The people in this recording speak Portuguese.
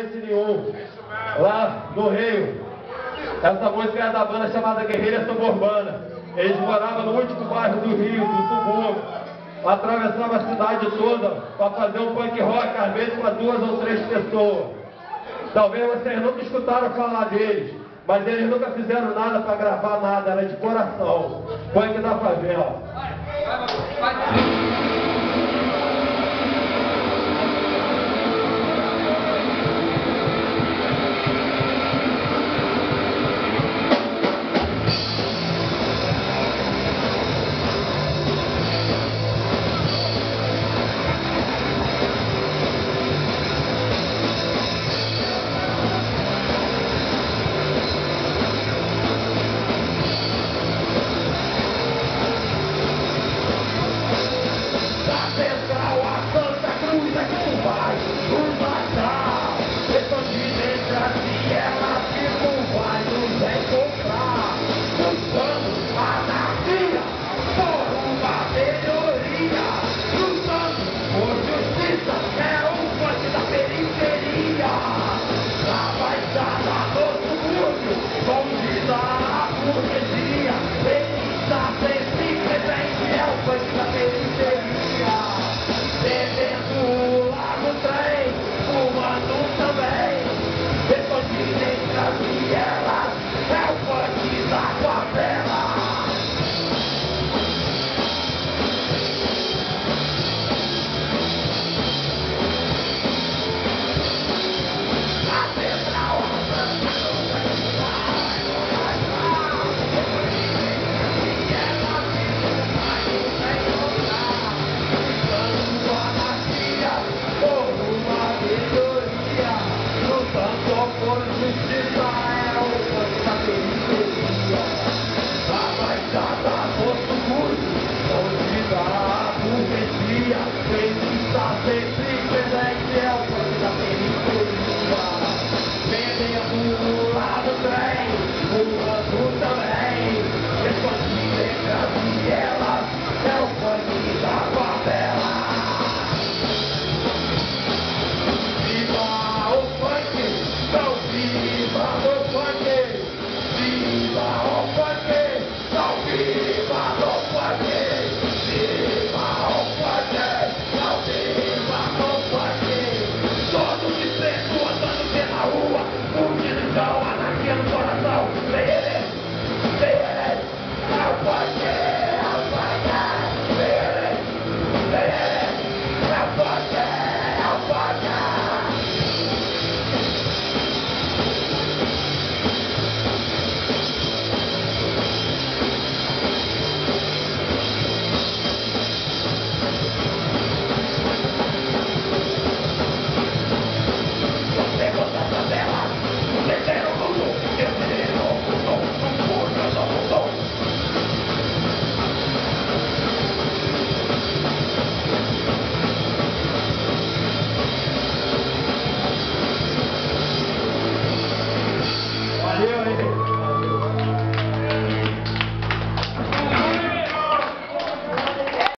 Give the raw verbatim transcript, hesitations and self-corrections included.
interesse nenhum. Lá no Rio, essa música era da banda chamada Guerrilha Suburbana. Eles moravam no último bairro do Rio, do subúrbio. Atravessavam a cidade toda para fazer um punk rock, às vezes para duas ou três pessoas. Talvez vocês nunca escutaram falar deles, mas eles nunca fizeram nada para gravar nada, era de coração. Punk da favela.